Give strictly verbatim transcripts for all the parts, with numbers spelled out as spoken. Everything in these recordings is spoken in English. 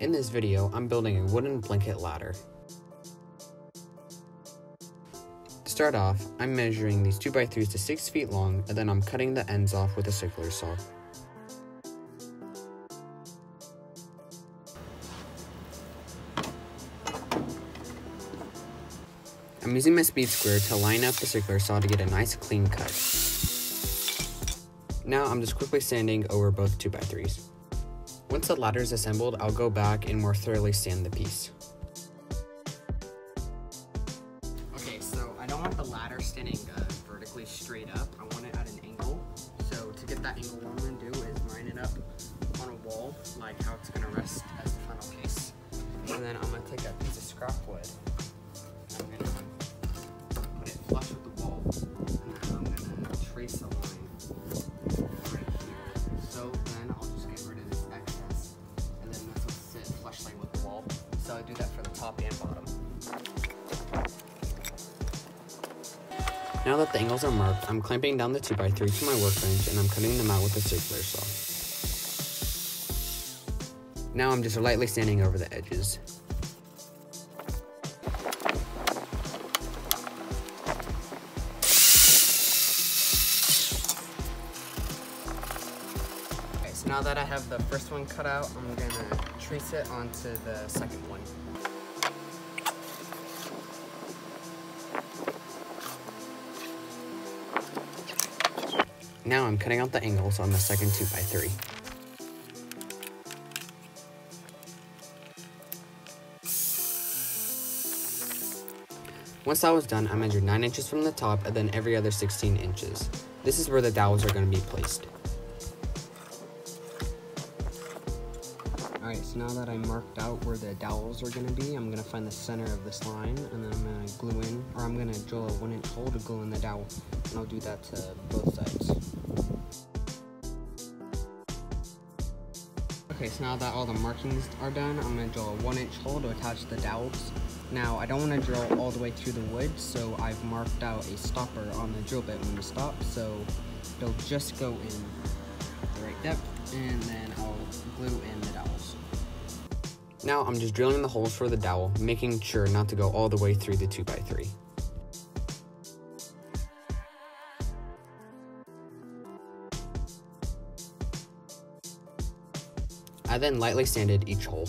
In this video, I'm building a wooden blanket ladder. To start off, I'm measuring these two by threes to six feet long, and then I'm cutting the ends off with a circular saw. I'm using my speed square to line up the circular saw to get a nice clean cut. Now I'm just quickly sanding over both two by threes. Once the ladder is assembled, I'll go back and more thoroughly sand the piece. Okay, so I don't want the ladder standing uh, vertically straight up. I want it at an angle. So to get that angle, what I'm going to do is line it up on a wall, like how it's going to rest as the final piece. And then I'm going to take a piece of scrap wood. Flush with the wall, and then I'm going to trace a line right here. So then I'll just get rid of this excess, and then this will sit flushly with the wall. So I do that for the top and bottom. Now that the angles are marked, I'm clamping down the two by three to my workbench, and I'm cutting them out with a circular saw. Now I'm just lightly sanding over the edges. So now that I have the first one cut out, I'm going to trace it onto the second one. Now I'm cutting out the angles on the second two by three. Once that was done, I measured nine inches from the top and then every other sixteen inches. This is where the dowels are going to be placed. Alright, so now that I marked out where the dowels are going to be, I'm going to find the center of this line, and then I'm going to glue in, or I'm going to drill a one inch hole to glue in the dowel, and I'll do that to both sides. Okay, so now that all the markings are done, I'm going to drill a one inch hole to attach the dowels. Now, I don't want to drill all the way through the wood, so I've marked out a stopper on the drill bit when we stop, so it'll just go in the right depth. And then I'll glue in the dowels. Now I'm just drilling the holes for the dowel, making sure not to go all the way through the two by three. I then lightly sanded each hole.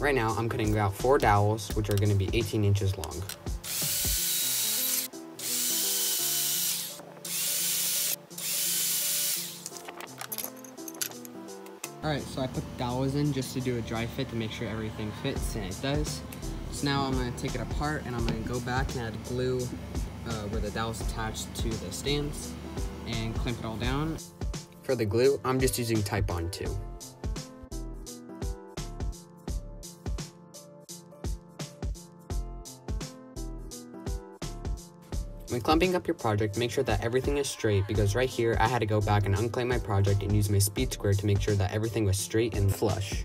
Right now I'm cutting out four dowels, which are going to be eighteen inches long. Alright, so I put the dowels in just to do a dry fit to make sure everything fits, and it does. So now I'm going to take it apart, and I'm going to go back and add glue uh, where the dowel's attached to the stands, and clamp it all down. For the glue, I'm just using Titebond two. When clamping up your project, make sure that everything is straight, because right here I had to go back and unclamp my project and use my speed square to make sure that everything was straight and flush.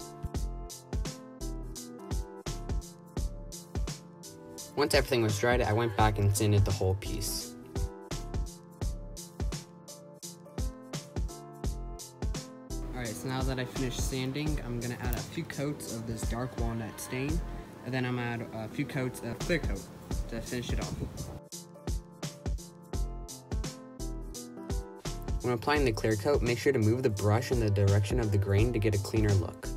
Once everything was dried, I went back and sanded the whole piece. Alright, so now that I finished sanding, I'm going to add a few coats of this dark walnut stain, and then I'm going to add a few coats of clear coat to finish it off. When applying the clear coat, make sure to move the brush in the direction of the grain to get a cleaner look.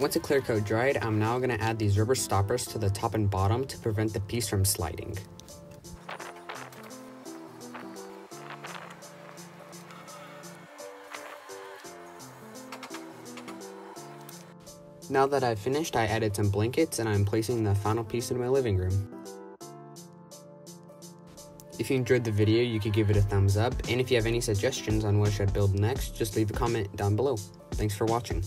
Once the clear coat dried, I'm now going to add these rubber stoppers to the top and bottom to prevent the piece from sliding. Now that I've finished, I added some blankets, and I'm placing the final piece in my living room. If you enjoyed the video, you could give it a thumbs up, and if you have any suggestions on what I should build next, just leave a comment down below. Thanks for watching.